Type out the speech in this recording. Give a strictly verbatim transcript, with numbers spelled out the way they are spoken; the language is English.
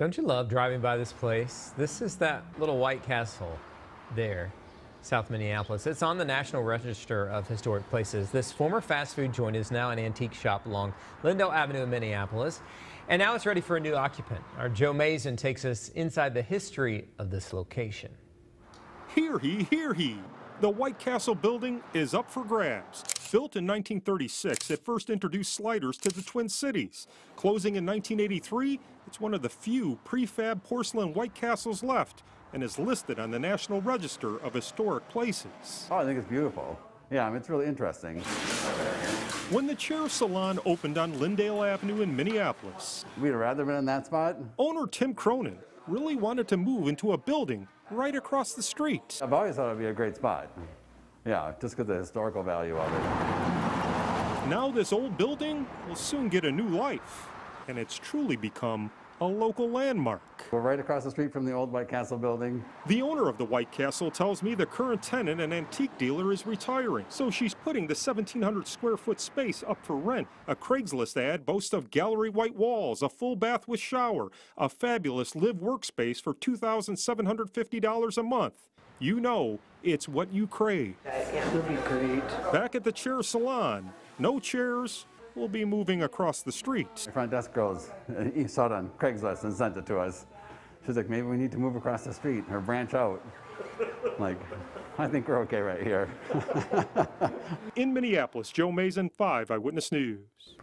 Don't you love driving by this place? This is that little White Castle there, South Minneapolis. It's on the National Register of Historic Places. This former fast food joint is now an antique shop along Lyndale Avenue in Minneapolis. And now it's ready for a new occupant. Our Joe Mazan takes us inside the history of this location. Hear he, hear he. The White Castle building is up for grabs. Built in nineteen thirty-six, it first introduced sliders to the Twin Cities. Closing in nineteen eighty-three, it's one of the few prefab porcelain White Castles left and is listed on the National Register of Historic Places. Oh, I think it's beautiful. Yeah, I mean, it's really interesting. When the Chair Salon opened on Lyndale Avenue in Minneapolis, we'd have rather been in that spot. Owner Tim Cronin really wanted to move into a building right across the street. I've always thought it'd be a great spot. Yeah, just because of the historical value of it. Now this old building will soon get a new life, and it's truly become a local landmark. We're right across the street from the old White Castle building. The owner of the White Castle tells me the current tenant, an antique dealer, is retiring, so she's putting the seventeen hundred square foot space up for rent. A Craigslist ad boasts of gallery white walls, a full bath with shower, a fabulous live workspace for two thousand seven hundred fifty dollars a month. You know, it's what you crave. It would be great. Back at the Chair Salon, no chairs will be moving across the street. The front desk goes, he saw it on Craigslist and sent it to us. She's like, maybe we need to move across the street or branch out. Like, I think we're okay right here. In Minneapolis, Joe Mazan, five Eyewitness News.